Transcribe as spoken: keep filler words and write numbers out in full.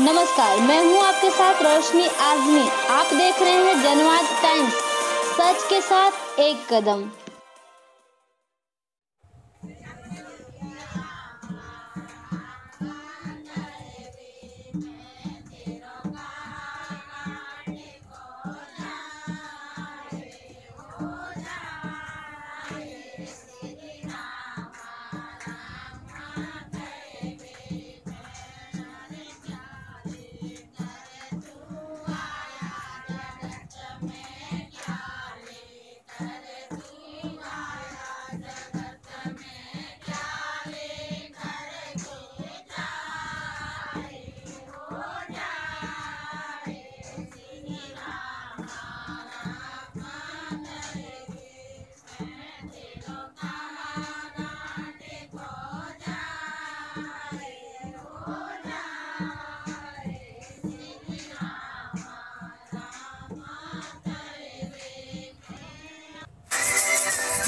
नमस्कार, मैं हूं आपके साथ रोशनी आजमी। आप देख रहे हैं जनवाद टाइम्स, सच के साथ एक कदम।